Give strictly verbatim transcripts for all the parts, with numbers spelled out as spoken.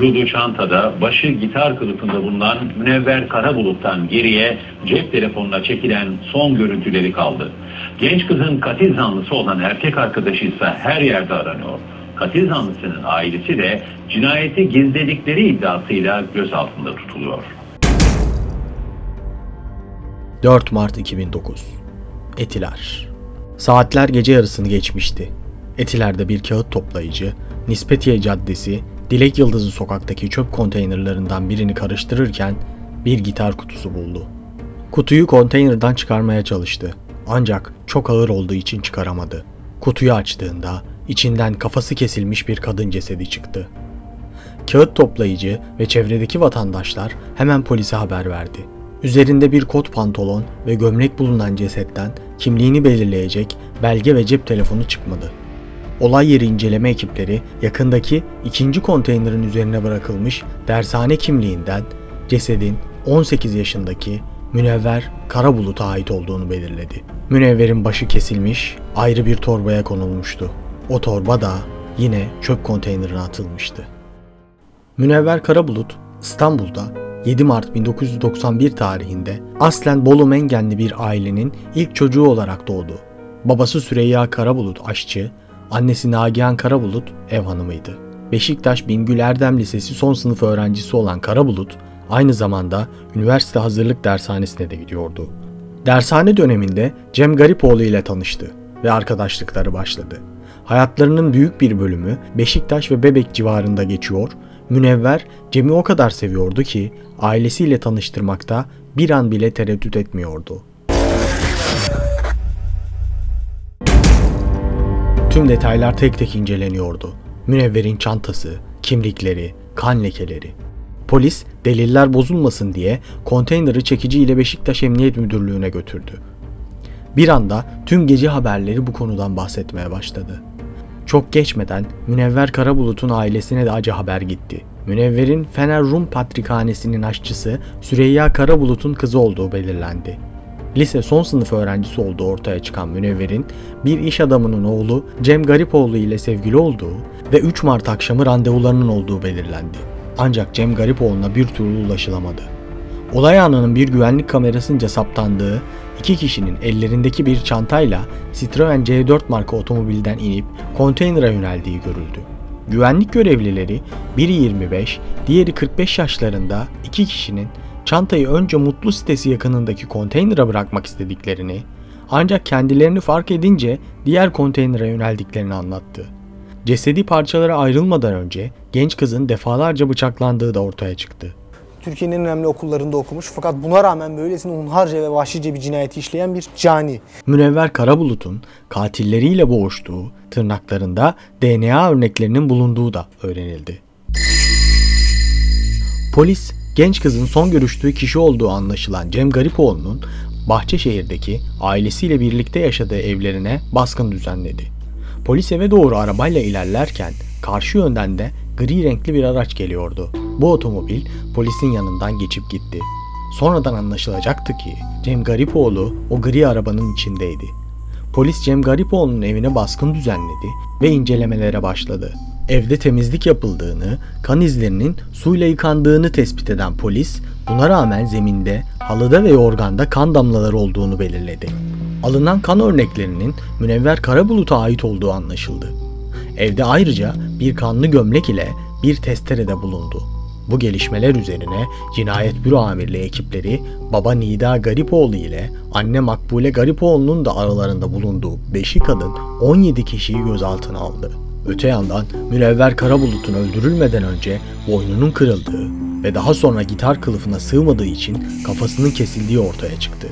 vücudu çantada, başı gitar kılıfında bulunan Münevver Karabulut'tan geriye cep telefonuna çekilen son görüntüleri kaldı. Genç kızın katil zanlısı olan erkek arkadaşı ise her yerde aranıyor. Katil zanlısının ailesi de cinayeti gizledikleri iddiasıyla gözaltında tutuluyor. dört Mart iki bin dokuz. Etiler. Saatler gece yarısını geçmişti. Etiler'de bir kağıt toplayıcı, Nispetiye Caddesi, Dilek Yıldızı sokaktaki çöp konteynerlarından birini karıştırırken bir gitar kutusu buldu. Kutuyu konteynerden çıkarmaya çalıştı. Ancak çok ağır olduğu için çıkaramadı. Kutuyu açtığında içinden kafası kesilmiş bir kadın cesedi çıktı. Kağıt toplayıcı ve çevredeki vatandaşlar hemen polise haber verdi. Üzerinde bir kot pantolon ve gömlek bulunan cesetten kimliğini belirleyecek belge ve cep telefonu çıkmadı. Olay yeri inceleme ekipleri yakındaki ikinci konteynerin üzerine bırakılmış dershane kimliğinden cesedin on sekiz yaşındaki Münevver Karabulut'a ait olduğunu belirledi. Münevver'in başı kesilmiş, ayrı bir torbaya konulmuştu. O torba da yine çöp konteynerine atılmıştı. Münevver Karabulut, İstanbul'da yedi Mart bin dokuz yüz doksan bir tarihinde aslen Bolu Mengenli bir ailenin ilk çocuğu olarak doğdu. Babası Süreyya Karabulut aşçı, annesi Nagihan Karabulut ev hanımıydı. Beşiktaş Bingül Erdem Lisesi son sınıf öğrencisi olan Karabulut, aynı zamanda üniversite hazırlık dershanesine de gidiyordu. Dershane döneminde Cem Garipoğlu ile tanıştı ve arkadaşlıkları başladı. Hayatlarının büyük bir bölümü Beşiktaş ve Bebek civarında geçiyor. Münevver, Cem'i o kadar seviyordu ki ailesiyle tanıştırmakta bir an bile tereddüt etmiyordu. Tüm detaylar tek tek inceleniyordu. Münevver'in çantası, kimlikleri, kan lekeleri. Polis, deliller bozulmasın diye konteyneri çekici ile Beşiktaş Emniyet Müdürlüğü'ne götürdü. Bir anda tüm gece haberleri bu konudan bahsetmeye başladı. Çok geçmeden Münevver Karabulut'un ailesine de acı haber gitti. Münevver'in Fener Rum Patrikhanesi'nin aşçısı Süreyya Karabulut'un kızı olduğu belirlendi. Lise son sınıf öğrencisi olduğu ortaya çıkan Münevver'in bir iş adamının oğlu Cem Garipoğlu ile sevgili olduğu ve üç Mart akşamı randevularının olduğu belirlendi. Ancak Cem Garipoğlu'na bir türlü ulaşılamadı. Olay anının bir güvenlik kamerasınca saptandığı iki kişinin ellerindeki bir çantayla Citroen C dört marka otomobilden inip konteynere yöneldiği görüldü. Güvenlik görevlileri biri yirmi beş, diğeri kırk beş yaşlarında iki kişinin çantayı önce Mutlu sitesi yakınındaki konteynere bırakmak istediklerini, ancak kendilerini fark edince diğer konteynere yöneldiklerini anlattı. Cesedi parçalara ayrılmadan önce genç kızın defalarca bıçaklandığı da ortaya çıktı. Türkiye'nin önemli okullarında okumuş fakat buna rağmen böylesine hunharca ve vahşice bir cinayeti işleyen bir cani. Münevver Karabulut'un katilleriyle boğuştuğu, tırnaklarında D N A örneklerinin bulunduğu da öğrenildi. Polis, genç kızın son görüştüğü kişi olduğu anlaşılan Cem Garipoğlu'nun Bahçeşehir'deki ailesiyle birlikte yaşadığı evlerine baskın düzenledi. Polis eve doğru arabayla ilerlerken karşı yönden de gri renkli bir araç geliyordu. Bu otomobil polisin yanından geçip gitti. Sonradan anlaşılacaktı ki Cem Garipoğlu o gri arabanın içindeydi. Polis Cem Garipoğlu'nun evine baskın düzenledi ve incelemelere başladı. Evde temizlik yapıldığını, kan izlerinin suyla yıkandığını tespit eden polis, buna rağmen zeminde, halıda ve yorganda kan damlaları olduğunu belirledi. Alınan kan örneklerinin Münevver Karabulut'a ait olduğu anlaşıldı. Evde ayrıca bir kanlı gömlek ile bir testere de bulundu. Bu gelişmeler üzerine Cinayet Büro Amirliği ekipleri baba Nida Garipoğlu ile anne Makbule Garipoğlu'nun da aralarında bulunduğu beşi kadın on yedi kişiyi gözaltına aldı. Öte yandan Münevver Karabulut'un öldürülmeden önce boynunun kırıldığı ve daha sonra gitar kılıfına sığmadığı için kafasının kesildiği ortaya çıktı.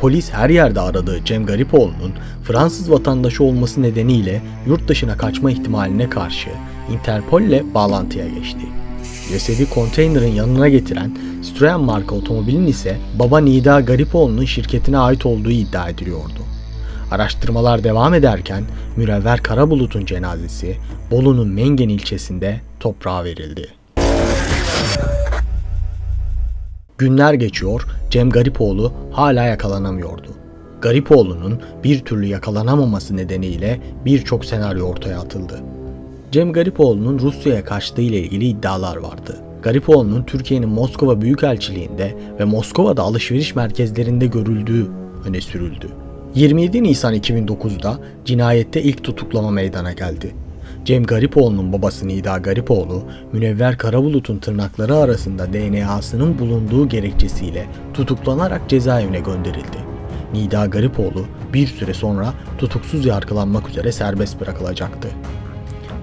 Polis her yerde aradığı Cem Garipoğlu'nun Fransız vatandaşı olması nedeniyle yurt dışına kaçma ihtimaline karşı Interpol ile bağlantıya geçti. Cesedi konteynerin yanına getiren Citroen marka otomobilin ise baba Nida Garipoğlu'nun şirketine ait olduğu iddia ediliyordu. Araştırmalar devam ederken Münevver Karabulut'un cenazesi Bolu'nun Mengen ilçesinde toprağa verildi. Günler geçiyor, Cem Garipoğlu hala yakalanamıyordu. Garipoğlu'nun bir türlü yakalanamaması nedeniyle birçok senaryo ortaya atıldı. Cem Garipoğlu'nun Rusya'ya kaçtığı ile ilgili iddialar vardı. Garipoğlu'nun Türkiye'nin Moskova Büyükelçiliği'nde ve Moskova'da alışveriş merkezlerinde görüldüğü öne sürüldü. yirmi yedi Nisan iki bin dokuz'da cinayette ilk tutuklama meydana geldi. Cem Garipoğlu'nun babası Nida Garipoğlu, Münevver Karabulut'un tırnakları arasında D N A'sının bulunduğu gerekçesiyle tutuklanarak cezaevine gönderildi. Nida Garipoğlu bir süre sonra tutuksuz yargılanmak üzere serbest bırakılacaktı.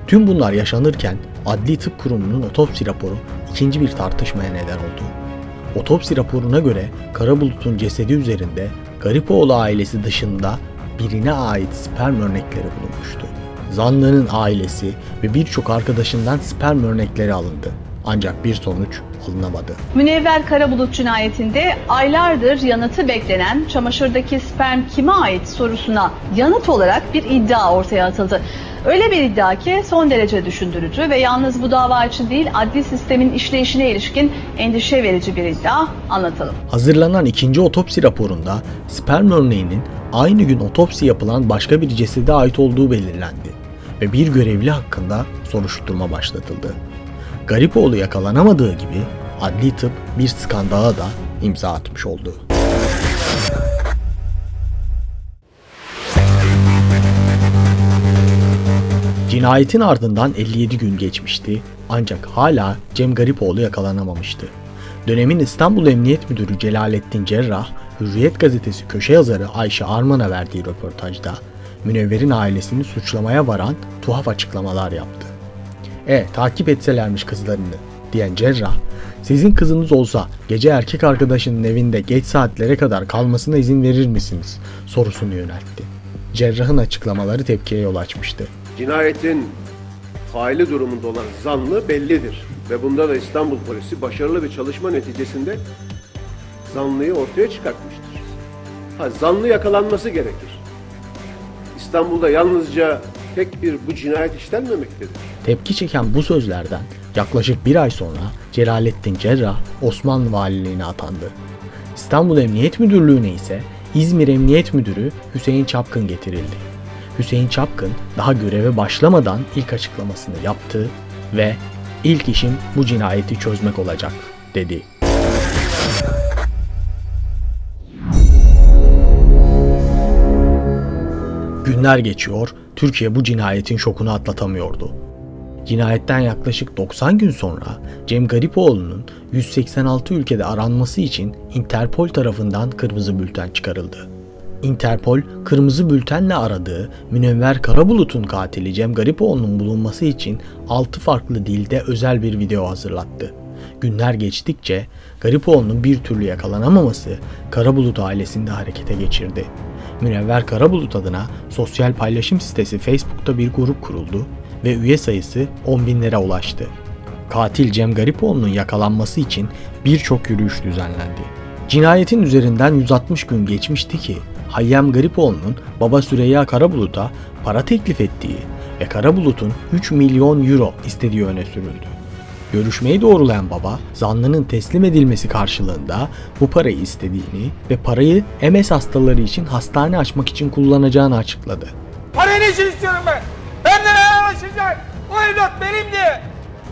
Tüm bunlar yaşanırken Adli Tıp Kurumu'nun otopsi raporu ikinci bir tartışmaya neden oldu. Otopsi raporuna göre Karabulut'un cesedi üzerinde Garipoğlu ailesi dışında birine ait sperm örnekleri bulunmuştu. Zanlının ailesi ve birçok arkadaşından sperm örnekleri alındı. Ancak bir sonuç alınamadı. Münevver Karabulut cinayetinde aylardır yanıtı beklenen çamaşırdaki sperm kime ait sorusuna yanıt olarak bir iddia ortaya atıldı. Öyle bir iddia ki son derece düşündürücü ve yalnız bu dava için değil adli sistemin işleyişine ilişkin endişe verici bir iddia, anlatalım. Hazırlanan ikinci otopsi raporunda sperm örneğinin aynı gün otopsi yapılan başka bir cesede ait olduğu belirlendi ve bir görevli hakkında soruşturma başlatıldı. Garipoğlu yakalanamadığı gibi adli tıp bir skandala da imza atmış oldu. Cinayetin ardından elli yedi gün geçmişti ancak hala Cem Garipoğlu yakalanamamıştı. Dönemin İstanbul Emniyet Müdürü Celalettin Cerrah, Hürriyet Gazetesi köşe yazarı Ayşe Arman'a verdiği röportajda Münevver'in ailesini suçlamaya varan tuhaf açıklamalar yaptı. E takip etselermiş kızlarını diyen Cerrah, sizin kızınız olsa gece erkek arkadaşının evinde geç saatlere kadar kalmasına izin verir misiniz sorusunu yöneltti. Cerrah'ın açıklamaları tepkiye yol açmıştı. Cinayetin faili durumunda olan zanlı bellidir ve bunda da İstanbul polisi başarılı bir çalışma neticesinde zanlıyı ortaya çıkartmıştır. Ha, zanlı yakalanması gerekir. İstanbul'da yalnızca tek bir bu cinayet işlenmemektedir. Tepki çeken bu sözlerden yaklaşık bir ay sonra Celalettin Cerrah Osmanlı Valiliğine atandı. İstanbul Emniyet Müdürlüğü'ne ise İzmir Emniyet Müdürü Hüseyin Çapkın getirildi. Hüseyin Çapkın daha göreve başlamadan ilk açıklamasını yaptı ve ilk işim bu cinayeti çözmek olacak dedi. Günler geçiyor, Türkiye bu cinayetin şokunu atlatamıyordu. Cinayetten yaklaşık doksan gün sonra Cem Garipoğlu'nun yüz seksen altı ülkede aranması için Interpol tarafından kırmızı bülten çıkarıldı. Interpol, kırmızı bültenle aradığı Münevver Karabulut'un katili Cem Garipoğlu'nun bulunması için altı farklı dilde özel bir video hazırlattı. Günler geçtikçe Garipoğlu'nun bir türlü yakalanamaması Karabulut ailesini de harekete geçirdi. Münevver Karabulut adına sosyal paylaşım sitesi Facebook'ta bir grup kuruldu ve üye sayısı on binlere ulaştı. Katil Cem Garipoğlu'nun yakalanması için birçok yürüyüş düzenlendi. Cinayetin üzerinden yüz altmış gün geçmişti ki Hayyam Garipoğlu'nun baba Süreyya Karabulut'a para teklif ettiği ve Karabulut'un üç milyon euro istediği öne sürüldü. Görüşmeyi doğrulayan baba, zanlının teslim edilmesi karşılığında bu parayı istediğini ve parayı M S hastaları için hastane açmak için kullanacağını açıkladı. Parayı ne için istiyorum ben? Benden ayrılaşacak! O evlat benim diye!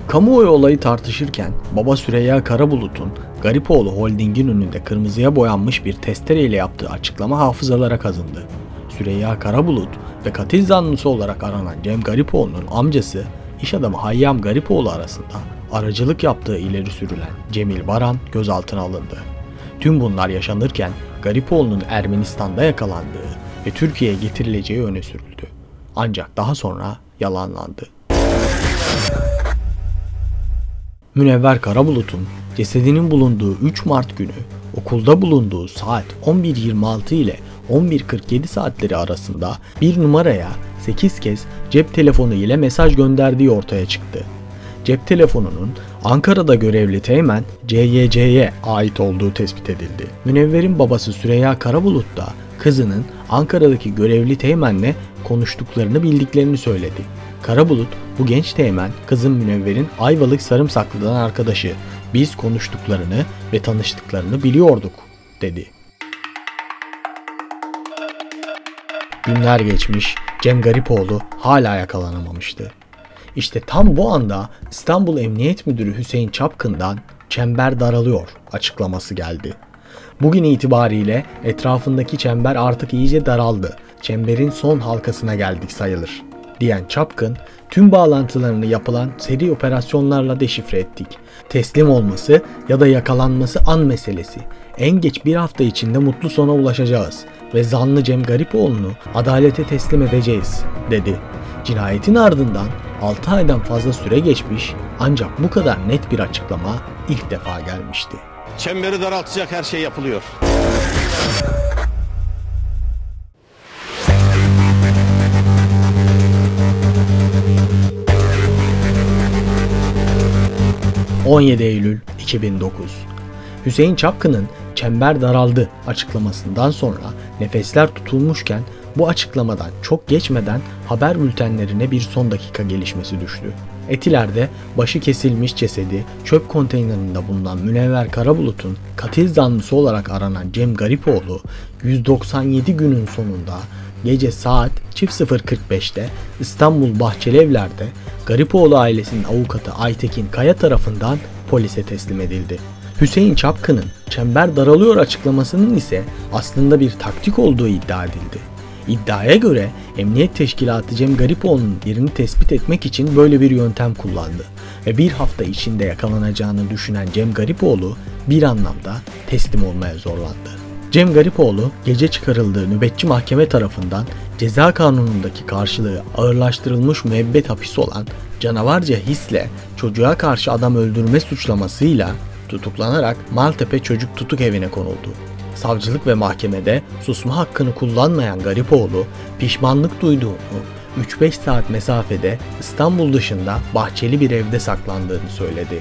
Kamuoyu olayı tartışırken baba Süreyya Karabulut'un Garipoğlu Holding'in önünde kırmızıya boyanmış bir testereyle yaptığı açıklama hafızalara kazındı. Süreyya Karabulut ve katil zanlısı olarak aranan Cem Garipoğlu'nun amcası, iş adamı Hayyam Garipoğlu arasında aracılık yaptığı ileri sürülen Cemil Baran gözaltına alındı. Tüm bunlar yaşanırken Garipoğlu'nun Ermenistan'da yakalandığı ve Türkiye'ye getirileceği öne sürüldü. Ancak daha sonra yalanlandı. Münevver Karabulut'un cesedinin bulunduğu üç Mart günü okulda bulunduğu saat on bir yirmi altı ile on bir kırk yedi saatleri arasında bir numaraya sekiz kez cep telefonu ile mesaj gönderdiği ortaya çıktı. Cep telefonunun Ankara'da görevli teğmen C Y C'ye ait olduğu tespit edildi. Münevver'in babası Süreyya Karabulut da kızının Ankara'daki görevli teğmenle konuştuklarını bildiklerini söyledi. Karabulut, bu genç teğmen kızım Münevver'in Ayvalık Sarımsaklı'dan arkadaşı, biz konuştuklarını ve tanıştıklarını biliyorduk dedi. Günler geçmiş, Cem Garipoğlu hala yakalanamamıştı. İşte tam bu anda İstanbul Emniyet Müdürü Hüseyin Çapkın'dan "Çember daralıyor" açıklaması geldi. Bugün itibariyle etrafındaki çember artık iyice daraldı, çemberin son halkasına geldik sayılır, diyen Çapkın, tüm bağlantılarını yapılan seri operasyonlarla deşifre ettik. Teslim olması ya da yakalanması an meselesi. En geç bir hafta içinde mutlu sona ulaşacağız ve zanlı Cem Garipoğlu'nu adalete teslim edeceğiz, dedi. Cinayetin ardından altı aydan fazla süre geçmiş, ancak bu kadar net bir açıklama ilk defa gelmişti. Çemberi daraltacak her şey yapılıyor. on yedi Eylül iki bin dokuz. Hüseyin Çapkın'ın "çember daraldı" açıklamasından sonra nefesler tutulmuşken bu açıklamadan çok geçmeden haber bültenlerine bir son dakika gelişmesi düştü. Etiler'de başı kesilmiş cesedi çöp konteynerinde bulunan Münevver Karabulut'un katil zanlısı olarak aranan Cem Garipoğlu, yüz doksan yedi günün sonunda gece saat sıfır kırk beşte İstanbul Bahçelievler'de Garipoğlu ailesinin avukatı Aytekin Kaya tarafından polise teslim edildi. Hüseyin Çapkın'ın "çember daralıyor" açıklamasının ise aslında bir taktik olduğu iddia edildi. İddiaya göre Emniyet Teşkilatı Cem Garipoğlu'nun yerini tespit etmek için böyle bir yöntem kullandı ve bir hafta içinde yakalanacağını düşünen Cem Garipoğlu bir anlamda teslim olmaya zorlandı. Cem Garipoğlu gece çıkarıldığı nöbetçi mahkeme tarafından ceza kanunundaki karşılığı ağırlaştırılmış müebbet hapis olan canavarca hisle çocuğa karşı adam öldürme suçlamasıyla tutuklanarak Maltepe Çocuk Tutuk Evi'ne konuldu. Savcılık ve mahkemede susma hakkını kullanmayan Garipoğlu, pişmanlık duyduğunu, üç beş saat mesafede İstanbul dışında bahçeli bir evde saklandığını söyledi.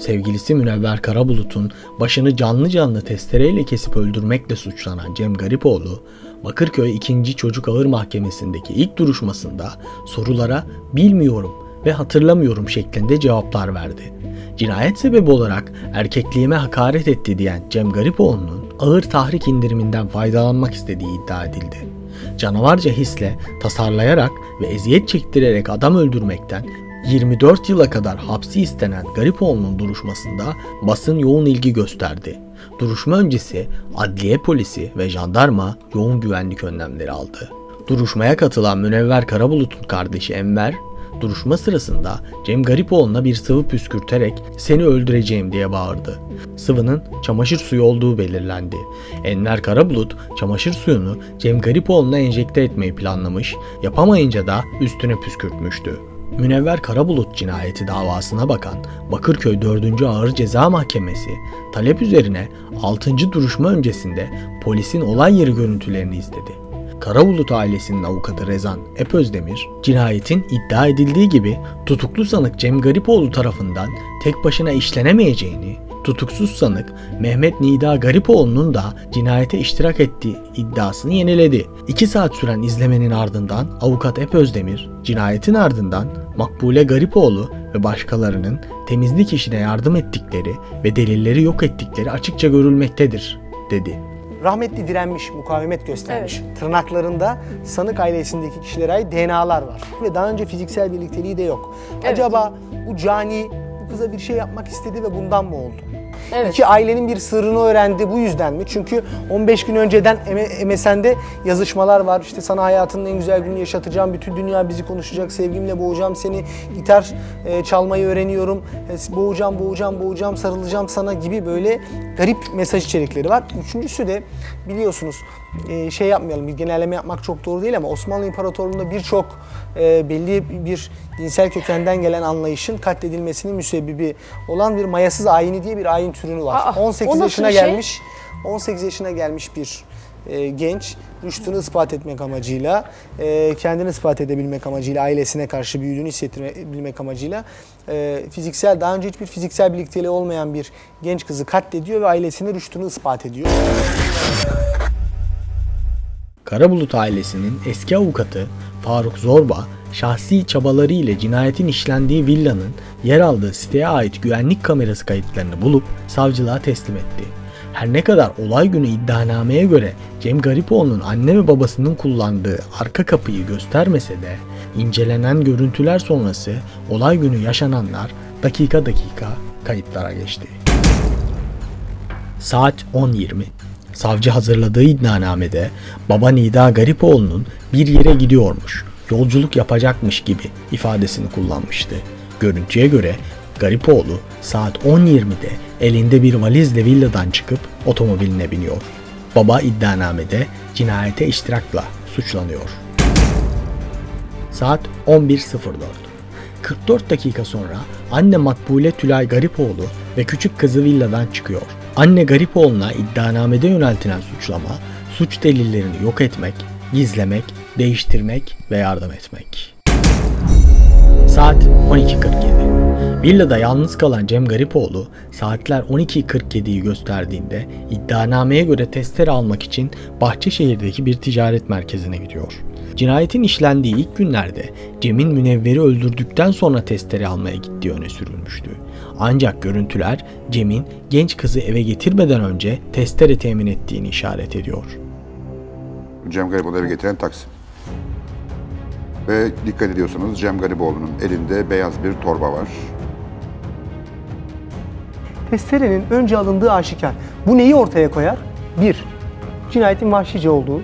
Sevgilisi Münevver Karabulut'un başını canlı canlı testereyle kesip öldürmekle suçlanan Cem Garipoğlu, Bakırköy ikinci Çocuk Ağır Mahkemesi'ndeki ilk duruşmasında sorulara "bilmiyorum" ve "hatırlamıyorum" şeklinde cevaplar verdi. Cinayet sebebi olarak "erkekliğime hakaret etti" diyen Cem Garipoğlu'nun ağır tahrik indiriminden faydalanmak istediği iddia edildi. Canavarca hisle tasarlayarak ve eziyet çektirerek adam öldürmekten yirmi dört yıla kadar hapsi istenen Garipoğlu'nun duruşmasında basın yoğun ilgi gösterdi. Duruşma öncesi adliye polisi ve jandarma yoğun güvenlik önlemleri aldı. Duruşmaya katılan Münevver Karabulut'un kardeşi Enver, duruşma sırasında Cem Garipoğlu'na bir sıvı püskürterek "seni öldüreceğim" diye bağırdı. Sıvının çamaşır suyu olduğu belirlendi. Enver Karabulut çamaşır suyunu Cem Garipoğlu'na enjekte etmeyi planlamış, yapamayınca da üstüne püskürtmüştü. Münevver Karabulut cinayeti davasına bakan Bakırköy dördüncü Ağır Ceza Mahkemesi, talep üzerine altıncı duruşma öncesinde polisin olay yeri görüntülerini izledi. Karabulut ailesinin avukatı Rezan Epözdemir, cinayetin iddia edildiği gibi tutuklu sanık Cem Garipoğlu tarafından tek başına işlenemeyeceğini, tutuksuz sanık Mehmet Nida Garipoğlu'nun da cinayete iştirak ettiği iddiasını yeniledi. iki saat süren izlemenin ardından avukat Epözdemir, cinayetin ardından Makbule Garipoğlu ve başkalarının temizlik işine yardım ettikleri ve delilleri yok ettikleri açıkça görülmektedir, dedi. Rahmetli direnmiş, mukavemet göstermiş. Evet. Tırnaklarında sanık ailesindeki kişilere ait D N A'lar var. Ve daha önce fiziksel birlikteliği de yok. Evet. Acaba bu cani, bu kıza bir şey yapmak istedi ve bundan mı oldu? Evet. İki, ailenin bir sırrını öğrendi, bu yüzden mi? Çünkü on beş gün önceden M S N'de yazışmalar var. İşte "sana hayatının en güzel gününü yaşatacağım, bütün dünya bizi konuşacak, sevgimle boğacağım seni, gitar e, çalmayı öğreniyorum, e, boğacağım, boğacağım, boğacağım, sarılacağım sana" gibi böyle garip mesaj içerikleri var. Üçüncüsü de biliyorsunuz, e, şey yapmayalım, bir genelleme yapmak çok doğru değil ama Osmanlı İmparatorluğu'nda birçok e, belli bir dinsel kökenden gelen anlayışın katledilmesinin müsebbibi olan bir mayasız ayini diye bir ayin türünü var. Aa, on sekiz yaşına gelmiş, şey? on sekiz yaşına gelmiş bir e, genç rüştünü ispat etmek amacıyla, e, kendini ispat edebilmek amacıyla, ailesine karşı büyüdüğünü hissettirebilmek amacıyla e, fiziksel, daha önce hiçbir fiziksel birlikteliği olmayan bir genç kızı katlediyor ve ailesine rüştünü ispat ediyor. Karabulut ailesinin eski avukatı Faruk Zorba, şahsi çabaları ile cinayetin işlendiği villanın yer aldığı siteye ait güvenlik kamerası kayıtlarını bulup savcılığa teslim etti. Her ne kadar olay günü iddianameye göre Cem Garipoğlu'nun anne ve babasının kullandığı arka kapıyı göstermese de incelenen görüntüler sonrası olay günü yaşananlar dakika dakika kayıtlara geçti. Saat on yirmi. Savcı hazırladığı iddianamede baba Nida Garipoğlu'nun bir yere gidiyormuş, yolculuk yapacakmış gibi ifadesini kullanmıştı. Görüntüye göre Garipoğlu saat on yirmide elinde bir valizle villadan çıkıp otomobiline biniyor. Baba iddianamede cinayete iştirakla suçlanıyor. Saat on bir sıfır dört. kırk dört dakika sonra anne Makbule Tülay Garipoğlu ve küçük kızı villadan çıkıyor. Anne Garipoğlu'na iddianamede yöneltilen suçlama, suç delillerini yok etmek, gizlemek, değiştirmek ve yardım etmek. Saat on iki kırk yedi. Villada yalnız kalan Cem Garipoğlu saatler on iki kırk yediyi gösterdiğinde iddianameye göre testere almak için Bahçeşehir'deki bir ticaret merkezine gidiyor. Cinayetin işlendiği ilk günlerde Cem'in Münevver'i öldürdükten sonra testere almaya gittiği öne sürülmüştü. Ancak görüntüler Cem'in genç kızı eve getirmeden önce testere temin ettiğini işaret ediyor. Cem Garipoğlu'nu eve getiren taksi. Ve dikkat ediyorsanız Cem Garipoğlu'nun elinde beyaz bir torba var. Testerenin önce alındığı aşikar. Bu neyi ortaya koyar? Bir, cinayetin vahşice olduğu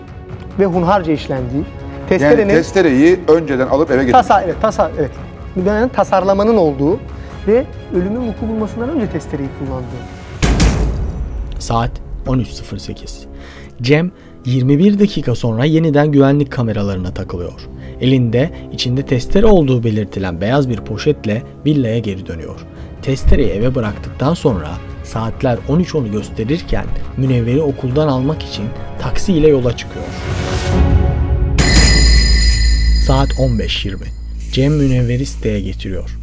ve hunharca işlendiği. Testerenin, yani testereyi önceden alıp eve getirmek. Tasa, evet, tasa, evet. Müdahalenin tasarlamanın olduğu ve ölümün vuku bulmasından önce testereyi kullandığı. Saat on üç sıfır sekiz. Cem yirmi bir dakika sonra yeniden güvenlik kameralarına takılıyor. Elinde içinde testere olduğu belirtilen beyaz bir poşetle villaya geri dönüyor. Testereyi eve bıraktıktan sonra saatler on üç onu gösterirken Münevver'i okuldan almak için taksi ile yola çıkıyor. Saat on beş yirmi. Cem Münevver'i siteye getiriyor.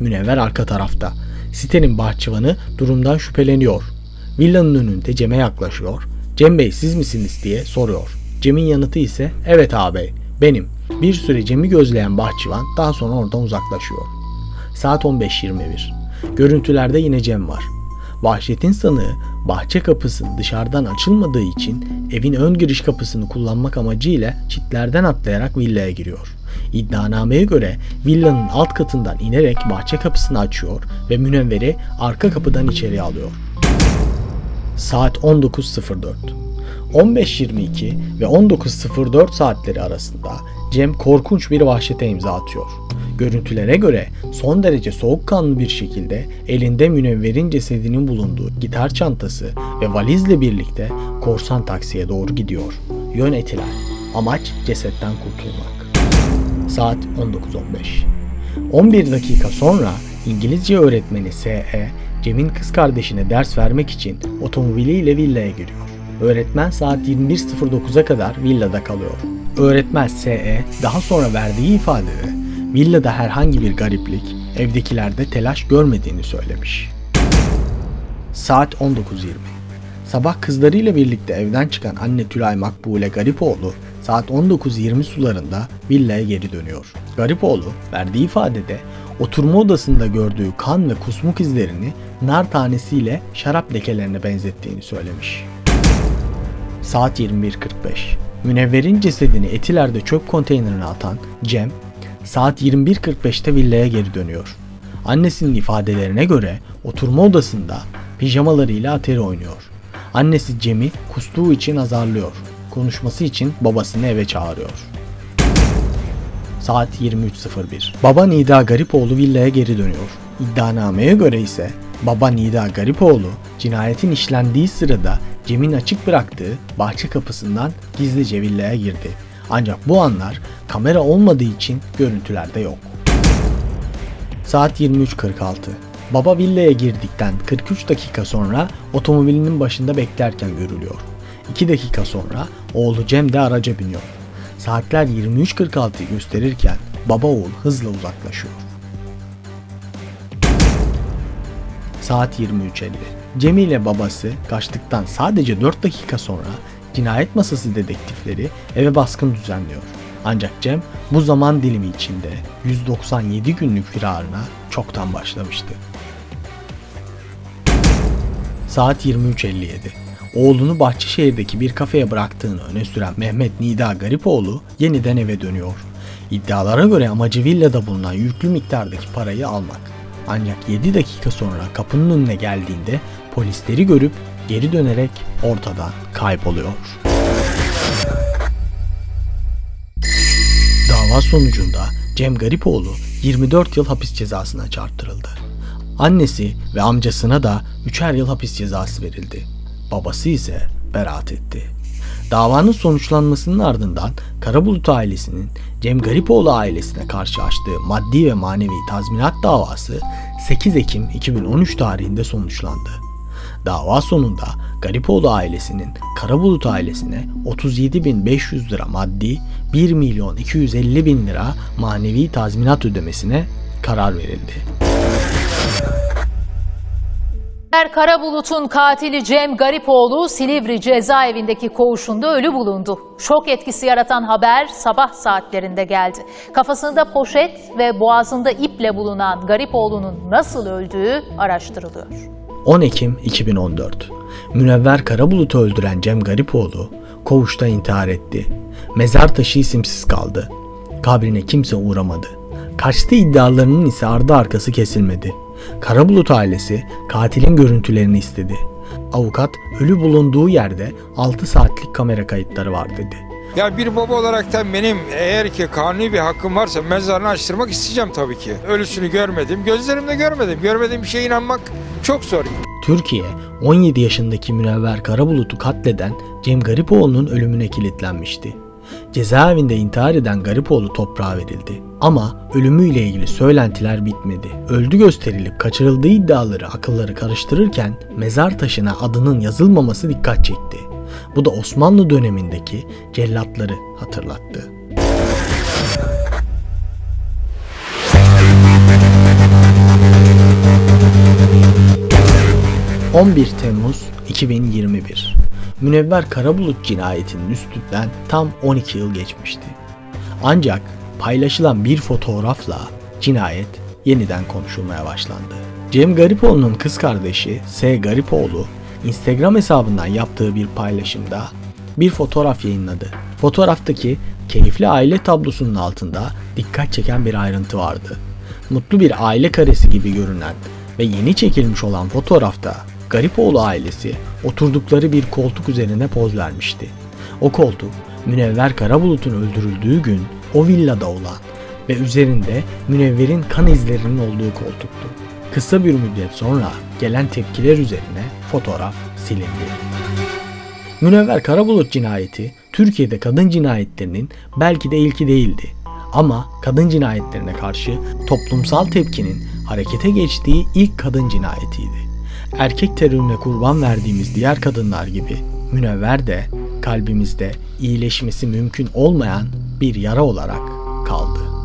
Münevver arka tarafta. Sitenin bahçıvanı durumdan şüpheleniyor. Villanın önünde Cem'e yaklaşıyor. Cem Bey siz misiniz diye soruyor. Cem'in yanıtı ise evet ağabey benim. Bir süre Cem'i gözleyen bahçıvan daha sonra oradan uzaklaşıyor. Saat on beş yirmi bir. Görüntülerde yine Cem var. Vahşetin sanığı bahçe kapısının dışarıdan açılmadığı için evin ön giriş kapısını kullanmak amacıyla çitlerden atlayarak villaya giriyor. İddianameye göre villanın alt katından inerek bahçe kapısını açıyor ve Münevver'i arka kapıdan içeri alıyor. Saat on dokuz sıfır dört. on beş yirmi iki ve on dokuz sıfır dört saatleri arasında Cem korkunç bir vahşete imza atıyor. Görüntülere göre son derece soğukkanlı bir şekilde elinde Münevver'in cesedinin bulunduğu gitar çantası ve valizle birlikte korsan taksiye doğru gidiyor. Yön etiler. Amaç cesetten kurtulmak. Saat on dokuz on beş. on bir dakika sonra İngilizce öğretmeni S E Cem'in kız kardeşine ders vermek için otomobiliyle villaya giriyor. Öğretmen saat yirmi bir sıfır dokuza kadar villada kalıyor. Öğretmen S E daha sonra verdiği ifadede villada herhangi bir gariplik, evdekilerde telaş görmediğini söylemiş. Saat on dokuz yirmi. Sabah kızlarıyla birlikte evden çıkan anne Tülay Makbule Garipoğlu saat on dokuz yirmi sularında villaya geri dönüyor. Garipoğlu verdiği ifadede oturma odasında gördüğü kan ve kusmuk izlerini nar tanesiyle şarap lekelerine benzettiğini söylemiş. Saat yirmi bir kırk beş. Münevver'in cesedini Etiler'de çöp konteynerine atan Cem, saat yirmi bir kırk beşte villaya geri dönüyor. Annesinin ifadelerine göre oturma odasında pijamalarıyla atari oynuyor. Annesi Cem'i kustuğu için azarlıyor. Konuşması için babasını eve çağırıyor. Saat yirmi üç sıfır bir. Baba Nida Garipoğlu villaya geri dönüyor. İddianameye göre ise baba Nida Garipoğlu cinayetin işlendiği sırada Cem'in açık bıraktığı bahçe kapısından gizlice villaya girdi. Ancak bu anlar kamera olmadığı için görüntülerde yok. Saat yirmi üç kırk altı. Baba villaya girdikten kırk üç dakika sonra otomobilinin başında beklerken görülüyor. iki dakika sonra oğlu Cem de araca biniyor. Saatler yirmi üç kırk altıyı gösterirken baba oğul hızla uzaklaşıyor. Saat yirmi üç elli. Cem ile babası kaçtıktan sadece dört dakika sonra cinayet masası dedektifleri eve baskın düzenliyor. Ancak Cem bu zaman dilimi içinde yüz doksan yedi günlük firarına çoktan başlamıştı. Saat yirmi üç elli yedi. oğlunu Bahçeşehir'deki bir kafeye bıraktığını öne süren Mehmet Nida Garipoğlu yeniden eve dönüyor. İddialara göre amacı villada bulunan yüklü miktardaki parayı almak. Ancak yedi dakika sonra kapının önüne geldiğinde polisleri görüp geri dönerek ortadan kayboluyor. Dava sonucunda Cem Garipoğlu yirmi dört yıl hapis cezasına çarptırıldı. Annesi ve amcasına da üçer yıl hapis cezası verildi. Babası ise beraat etti. Davanın sonuçlanmasının ardından Karabulut ailesinin Cem Garipoğlu ailesine karşı açtığı maddi ve manevi tazminat davası sekiz Ekim iki bin on üç tarihinde sonuçlandı. Dava sonunda Garipoğlu ailesinin Karabulut ailesine otuz yedi bin beş yüz lira maddi, bir milyon iki yüz elli bin lira manevi tazminat ödemesine karar verildi. Enver Karabulut'un katili Cem Garipoğlu Silivri cezaevindeki koğuşunda ölü bulundu. Şok etkisi yaratan haber sabah saatlerinde geldi. Kafasında poşet ve boğazında iple bulunan Garipoğlu'nun nasıl öldüğü araştırılıyor. on Ekim iki bin on dört. Münevver Karabulut'u öldüren Cem Garipoğlu koğuşta intihar etti. Mezar taşı isimsiz kaldı. Kabrine kimse uğramadı. Kaçtı iddialarının ise ardı arkası kesilmedi. Karabulut ailesi katilin görüntülerini istedi. Avukat ölü bulunduğu yerde altı saatlik kamera kayıtları var dedi. Ya bir baba olaraktan benim eğer ki kanuni bir hakkım varsa mezarını açtırmak isteyeceğim tabii ki. Ölüsünü görmedim, gözlerimle görmedim. Görmediğim bir şeye inanmak çok zor. Türkiye on yedi yaşındaki Münevver Karabulut'u katleden Cem Garipoğlu'nun ölümüne kilitlenmişti. Cezaevinde intihar eden Garipoğlu toprağa verildi. Ama ölümüyle ilgili söylentiler bitmedi. Öldü gösterilip kaçırıldığı iddiaları akılları karıştırırken mezar taşına adının yazılmaması dikkat çekti. Bu da Osmanlı dönemindeki cellatları hatırlattı. on bir Temmuz iki bin yirmi bir. Münevver Karabulut cinayetinin üstünden tam on iki yıl geçmişti. Ancak paylaşılan bir fotoğrafla cinayet yeniden konuşulmaya başlandı. Cem Garipoğlu'nun kız kardeşi S. Garipoğlu, Instagram hesabından yaptığı bir paylaşımda bir fotoğraf yayınladı. Fotoğraftaki keyifli aile tablosunun altında dikkat çeken bir ayrıntı vardı. Mutlu bir aile karesi gibi görünen ve yeni çekilmiş olan fotoğrafta Garipoğlu ailesi oturdukları bir koltuk üzerine poz vermişti. O koltuk Münevver Karabulut'un öldürüldüğü gün o villada olan ve üzerinde Münevver'in kan izlerinin olduğu koltuktu. Kısa bir müddet sonra gelen tepkiler üzerine fotoğraf silindi. Münevver Karabulut cinayeti Türkiye'de kadın cinayetlerinin belki de ilki değildi. Ama kadın cinayetlerine karşı toplumsal tepkinin harekete geçtiği ilk kadın cinayetiydi. Erkek terörüne kurban verdiğimiz diğer kadınlar gibi Münevver de kalbimizde iyileşmesi mümkün olmayan bir yara olarak kaldı.